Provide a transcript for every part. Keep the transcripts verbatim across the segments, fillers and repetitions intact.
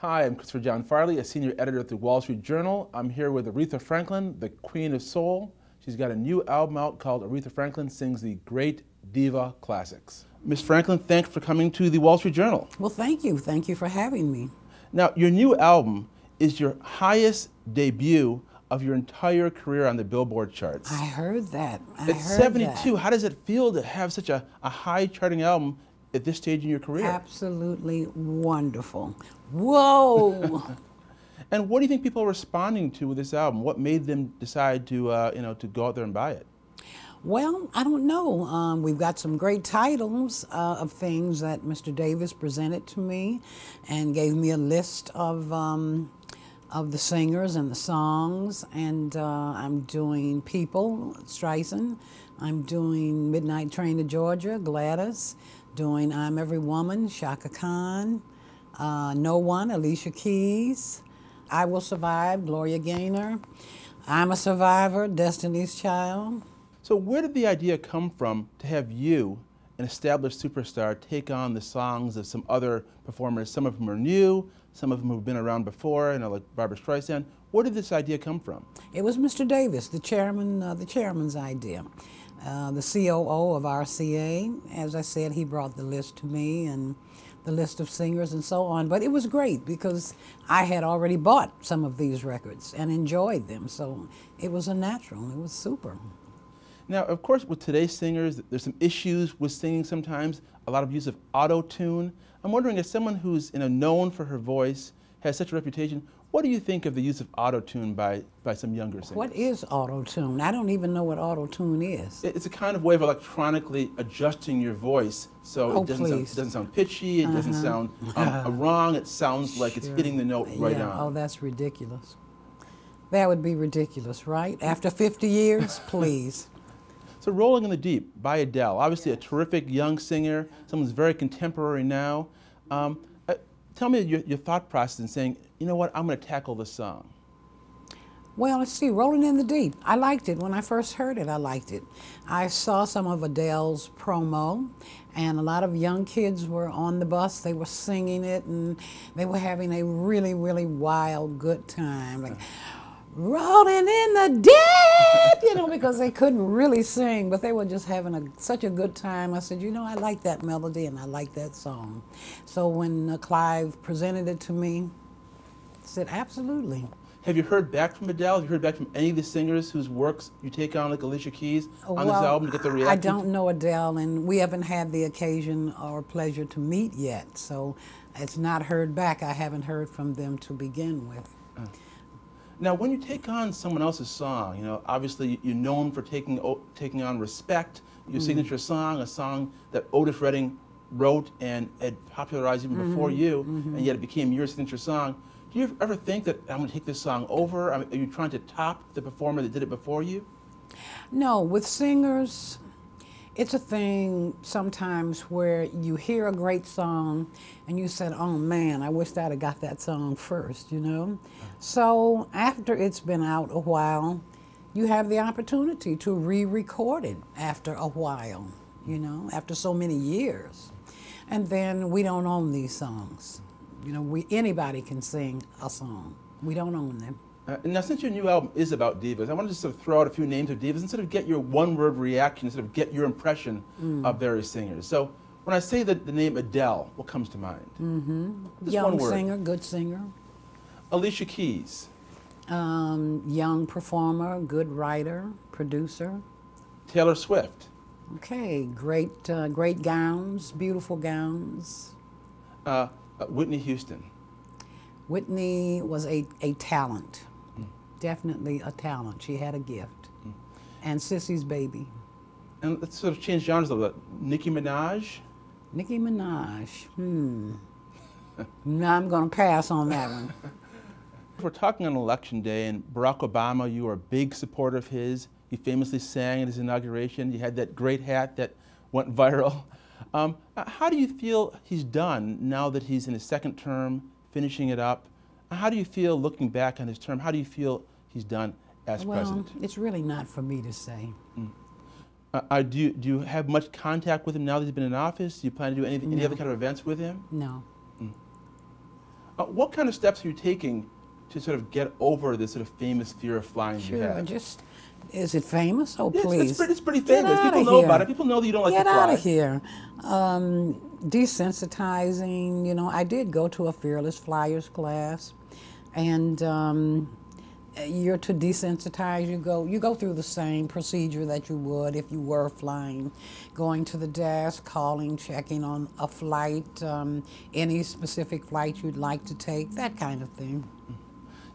Hi, I'm Christopher John Farley, a senior editor at the Wall Street Journal. I'm here with Aretha Franklin, the Queen of Soul. She's got a new album out called Aretha Franklin Sings the Great Diva Classics. Miz Franklin, thanks for coming to the Wall Street Journal. Well, thank you. Thank you for having me. Now, your new album is your highest debut of your entire career on the Billboard charts. I heard that. I at heard seventy-two, that. How does it feel to have such a, a high charting album at this stage in your career? Absolutely wonderful. Whoa! And what do you think people are responding to with this album? What made them decide to, uh, you know, to go out there and buy it? Well, I don't know. Um, we've got some great titles uh, of things that Mister Davis presented to me and gave me a list of um, of the singers and the songs, and uh, I'm doing People, Streisand. I'm doing Midnight Train to Georgia, Gladys. Doing I'm Every Woman, Shaka Khan. Uh, No One, Alicia Keys. I Will Survive, Gloria Gaynor. I'm a Survivor, Destiny's Child. So where did the idea come from to have you, an established superstar, take on the songs of some other performers? Some of them are new, some of them have been around before, you know, like Barbara Streisand. Where did this idea come from? It was Mister Davis, the chairman, uh, the chairman's idea. Uh, the C O O of R C A, as I said, he brought the list to me and the list of singers and so on. But it was great because I had already bought some of these records and enjoyed them. So it was a natural. It was super. Now, of course, with today's singers, there's some issues with singing sometimes, a lot of use of auto-tune. I'm wondering, as someone who's you know, known for her voice, has such a reputation, what do you think of the use of auto-tune by, by some younger singers? What is auto-tune? I don't even know what auto-tune is. It's a kind of way of electronically adjusting your voice so oh, it doesn't sound, doesn't sound pitchy, it uh-huh. doesn't sound um, wrong, it sounds like sure. it's hitting the note right yeah. on. Oh, that's ridiculous. That would be ridiculous, right? After fifty years, please. So Rolling in the Deep by Adele, obviously yes. a terrific young singer, someone who's very contemporary now. Um, Tell me your, your thought process in saying, you know what, I'm going to tackle this song. Well, let's see, Rolling in the Deep. I liked it. When I first heard it, I liked it. I saw some of Adele's promo, and a lot of young kids were on the bus. They were singing it, and they were having a really, really wild, good time. Like, rolling in the deep, you know, because they couldn't really sing, but they were just having a, such a good time. I said, you know, I like that melody and I like that song. So when uh, Clive presented it to me, I said, absolutely. Have you heard back from Adele? Have you heard back from any of the singers whose works you take on, like Alicia Keys, on well, this album to get the reaction? I don't know Adele, and we haven't had the occasion or pleasure to meet yet, so it's not heard back. I haven't heard from them to begin with. Uh. Now, when you take on someone else's song, you know, obviously you're known for taking taking on Respect, your mm. signature song, a song that Otis Redding wrote and had popularized even mm-hmm. before you, mm-hmm. and yet it became your signature song. Do you ever think that I'm going to take this song over? Are you trying to top the performer that did it before you? No, with singers, it's a thing sometimes where you hear a great song and you said, oh man, I wish I'd have got that song first, you know? Uh-huh. So after it's been out a while, you have the opportunity to re-record it after a while, you know, after so many years. And then we don't own these songs. You know, we, anybody can sing a song. We don't own them. Uh, now, since your new album is about divas, I want to just sort of throw out a few names of divas and sort of get your one-word reaction, sort of get your impression mm. of various singers. So, when I say the, the name Adele, what comes to mind? Mm-hmm. Young one singer, good singer. Alicia Keys. Um, young performer, good writer, producer. Taylor Swift. Okay, great, uh, great gowns, beautiful gowns. Uh, uh, Whitney Houston. Whitney was a, a talent. Definitely a talent. She had a gift. Mm. And Sissy's Baby. And let's sort of change genres a little bit. Nicki Minaj? Nicki Minaj. Hmm. No, I'm going to pass on that one. We're talking on Election Day, and Barack Obama, you were a big supporter of his. You famously sang at his inauguration. You had that great hat that went viral. Um, how do you feel he's done now that he's in his second term, finishing it up? How do you feel, looking back on his term, how do you feel he's done as well, president? Well, it's really not for me to say. Mm. Uh, uh, do, you, do you have much contact with him now that he's been in office? Do you plan to do any, no. any other kind of events with him? No. Mm. Uh, what kind of steps are you taking to sort of get over this sort of famous fear of flying sure, you have? Just, is it famous? Oh, yes, please. It's, it's, it's pretty famous. People know here. about it. People know that you don't like get to fly. Get out of here. Um, desensitizing, you know, I did go to a Fearless Flyers class, and um, you're to desensitize, you go, you go through the same procedure that you would if you were flying, going to the desk, calling, checking on a flight, um, any specific flight you'd like to take, that kind of thing.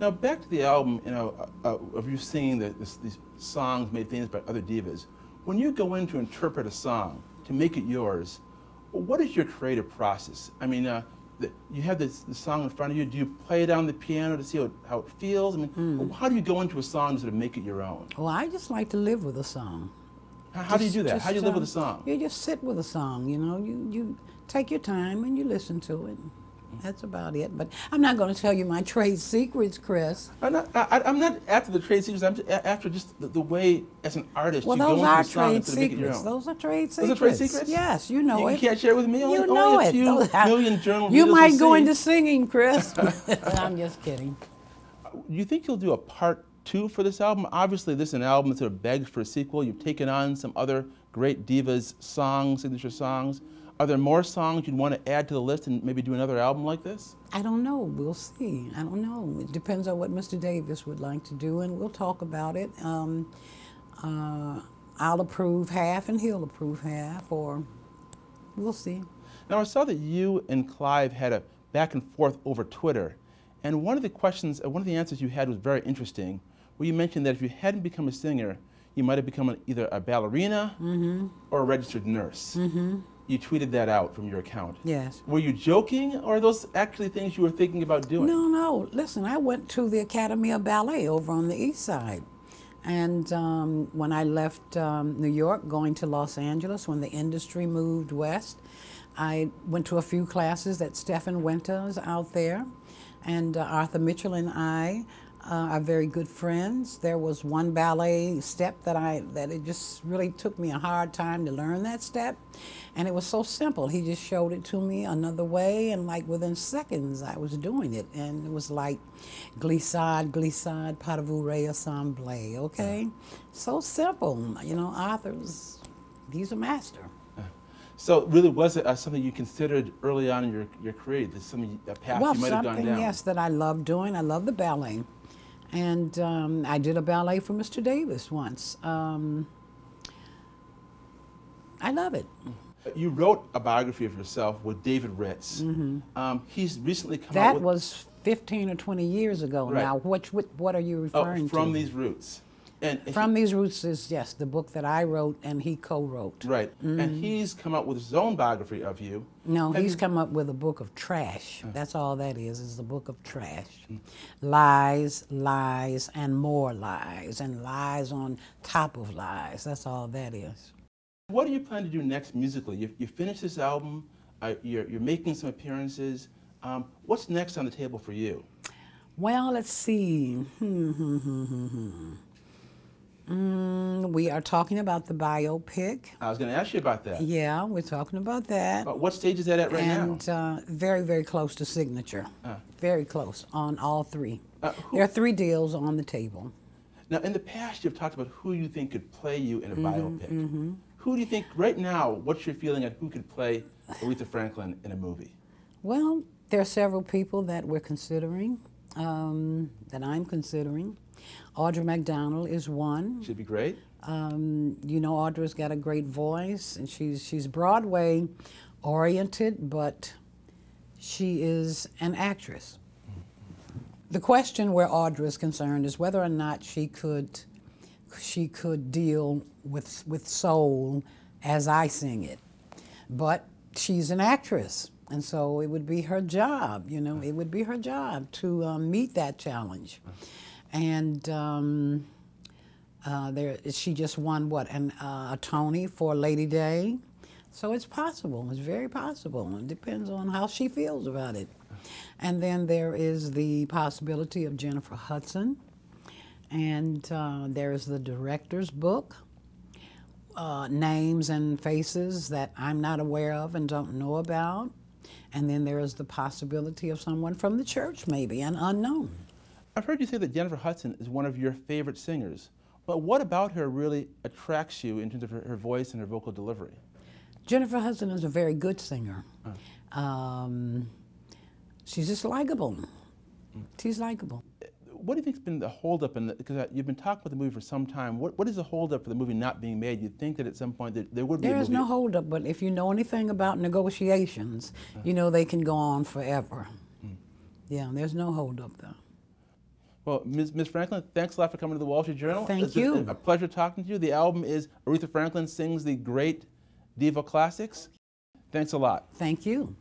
Now back to the album, you know, uh, uh, of you singing the, this, these songs made famous by other divas. When you go in to interpret a song, to make it yours, what is your creative process? I mean, uh, the, you have this, this song in front of you. Do you play it on the piano to see how it, how it feels? I mean, mm. how do you go into a song to sort of make it your own? Well, I just like to live with a song. How, just, how do you do that? Just, how do you live um, with a song? You just sit with a song, you know. You, you take your time and you listen to it. That's about it. But I'm not going to tell you my trade secrets, Chris. I'm not, I, I'm not after the trade secrets. I'm just after just the, the way, as an artist, well, you go into a song and make it your own. Those are trade secrets. Those are trade secrets? Yes, you know you, it. You can't share it with me? Only, you know only a few it. million journal You might go sing. into singing, Chris. I'm just kidding. You think you'll do a part two for this album? Obviously, this is an album that sort of begs for a sequel. You've taken on some other great divas' songs, signature songs. Are there more songs you'd want to add to the list and maybe do another album like this? I don't know. We'll see. I don't know. It depends on what Mister Davis would like to do, and we'll talk about it. Um, uh, I'll approve half, and he'll approve half, or we'll see. Now, I saw that you and Clive had a back and forth over Twitter, and one of the questions, one of the answers you had was very interesting, where you mentioned that if you hadn't become a singer, you might have become an, either a ballerina mm-hmm. or a registered nurse. Mm-hmm. You tweeted that out from your account. Yes. Were you joking, or are those actually things you were thinking about doing? No, no. Listen, I went to the Academy of Ballet over on the East Side. And um, when I left um, New York, going to Los Angeles, when the industry moved west, I went to a few classes that Stephan Winter's out there. And uh, Arthur Mitchell and I uh, are very good friends. There was one ballet step that I, that it just really took me a hard time to learn that step. And it was so simple. He just showed it to me another way, and like within seconds I was doing it. And it was like glissade, glissade, pas de bourrée assemblée, okay? Uh, so simple. You know, Arthur's, he's a master. Uh, so really was it uh, something you considered early on in your, your career, that something, a path well, you might have gone down? Well, something, yes, that I love doing. I love the ballet. And um, I did a ballet for Mister Davis once. Um, I love it. You wrote a biography of yourself with David Ritz. Mm-hmm. um, he's recently come that out with... That was fifteen or twenty years ago right. now. Which, which, what are you referring oh, from to? From These Roots. And, and From he, These Roots is, yes, the book that I wrote and he co-wrote. Right. Mm-hmm. And he's come up with his own biography of you. No, Have he's you... come up with a book of trash. Uh. That's all that is, is a book of trash. Mm. Lies, lies, and more lies, and lies on top of lies. That's all that is. What do you plan to do next musically? You, you finished this album, uh, you're, you're making some appearances. Um, what's next on the table for you? Well, let's see. mm, we are talking about the biopic. I was going to ask you about that. Yeah, we're talking about that. But what stage is that at right and, now? And uh, very, very close to signature. Uh. Very close on all three. Uh, there are three deals on the table. Now, in the past, you've talked about who you think could play you in a mm-hmm, biopic. Mm-hmm. Who do you think, right now, what's your feeling on who could play Aretha Franklin in a movie? Well, there are several people that we're considering, um, that I'm considering. Audra McDonald is one. She'd be great. Um, you know, Audra's got a great voice, and she's, she's Broadway-oriented, but she is an actress. The question where Audra is concerned is whether or not she could she could deal with, with soul as I sing it. But she's an actress, and so it would be her job, you know, it would be her job to um, meet that challenge. And um, uh, there, she just won, what, an, uh, a Tony for Lady Day? So it's possible, it's very possible. It depends on how she feels about it. And then there is the possibility of Jennifer Hudson. And uh, there is the director's book, uh, names and faces that I'm not aware of and don't know about. And then there is the possibility of someone from the church, maybe, an unknown. I've heard you say that Jennifer Hudson is one of your favorite singers, but what about her really attracts you in terms of her, her voice and her vocal delivery? Jennifer Hudson is a very good singer. Oh. Um, she's just likable. Mm. She's likable. What do you think's been the holdup? In the, because you've been talking about the movie for some time. What what is the holdup for the movie not being made? You'd think that at some point that there would be. There is a movie. No holdup, but if you know anything about negotiations, uh-huh. you know they can go on forever. Mm. Yeah, there's no holdup though. Well, Miz Miz Franklin, thanks a lot for coming to the Wall Street Journal. Thank it's you. A, a pleasure talking to you. The album is Aretha Franklin Sings the Great Diva Classics. Thanks a lot. Thank you.